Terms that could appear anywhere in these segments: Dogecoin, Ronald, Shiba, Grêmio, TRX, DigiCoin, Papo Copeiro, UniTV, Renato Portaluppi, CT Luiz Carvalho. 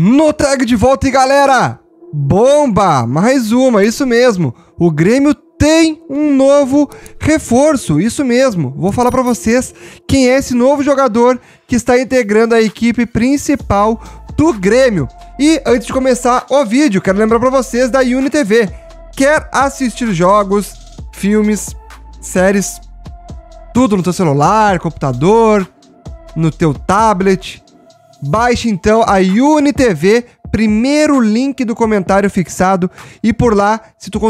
no tag de volta. E galera, bomba, mais uma, isso mesmo, o Grêmio tem um novo reforço, isso mesmo. Vou falar para vocês quem é esse novo jogador que está integrando a equipe principal do Grêmio. E antes de começar o vídeo, quero lembrar para vocês da UniTV. Quer assistir jogos, filmes, séries, tudo no teu celular, computador, no teu tablet? Baixe então a UniTV, primeiro link do comentário fixado, e por lá, se tu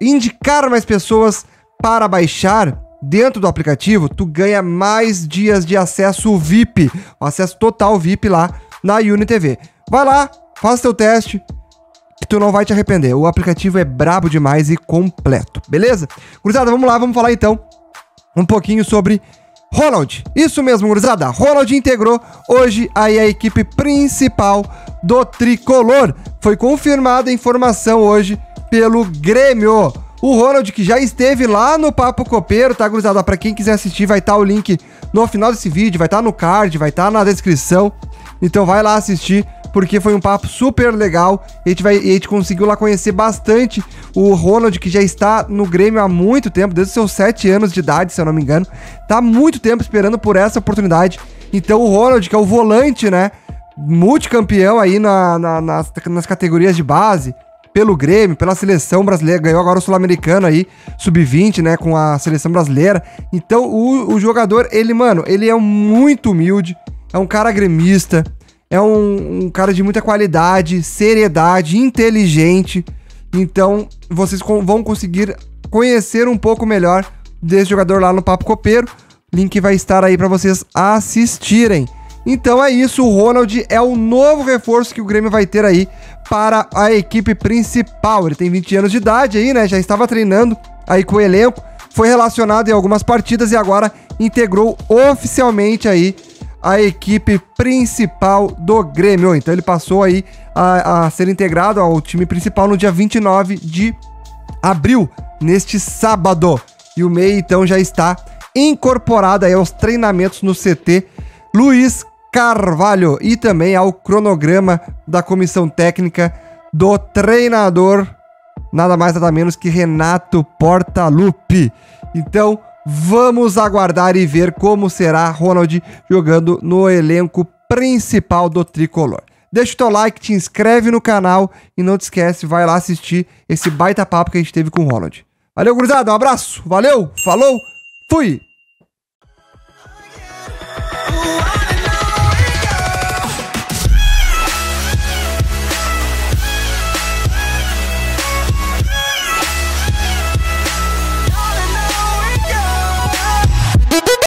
indicar mais pessoas para baixar dentro do aplicativo, tu ganha mais dias de acesso VIP, acesso total VIP lá na UniTV. Vai lá, faça teu teste, que tu não vai te arrepender. O aplicativo é brabo demais e completo, beleza? Gurizada, vamos lá, vamos falar então um pouquinho sobre Ronald. Isso mesmo, gurizada. Ronald integrou hoje aí a equipe principal do Tricolor. Foi confirmada a informação hoje pelo Grêmio. O Ronald, que já esteve lá no Papo Copeiro, tá, gurizada? Pra quem quiser assistir, vai estar o link no final desse vídeo, vai estar no card, vai estar na descrição. Então vai lá assistir, porque foi um papo super legal. A gente conseguiu lá conhecer bastante o Ronald, que já está no Grêmio há muito tempo, desde os seus 7 anos de idade, se eu não me engano. Tá há muito tempo esperando por essa oportunidade. Então o Ronald, que é o volante, né, multicampeão aí nas categorias de base, pelo Grêmio, pela seleção brasileira, ganhou agora o Sul-Americano aí, sub-20, né, com a seleção brasileira. Então o jogador, ele, mano, ele é muito humilde, é um cara gremista, é um cara de muita qualidade, seriedade, inteligente. Então vocês vão conseguir conhecer um pouco melhor desse jogador lá no Papo Copeiro. Link vai estar aí para vocês assistirem. Então é isso, o Ronald é o novo reforço que o Grêmio vai ter aí para a equipe principal. Ele tem 20 anos de idade aí, né, já estava treinando aí com o elenco, foi relacionado em algumas partidas e agora integrou oficialmente aí a equipe principal do Grêmio. Então ele passou aí a ser integrado ao time principal no dia 29 de abril, neste sábado. E o meia então já está incorporado aí aos treinamentos no CT Luiz Carvalho e também ao cronograma da comissão técnica do treinador, nada mais nada menos que Renato Portaluppi. Então vamos aguardar e ver como será Ronald jogando no elenco principal do Tricolor. Deixa o teu like, te inscreve no canal e não te esquece, vai lá assistir esse baita papo que a gente teve com o Ronald. Valeu, gurizada, um abraço, valeu, falou, fui!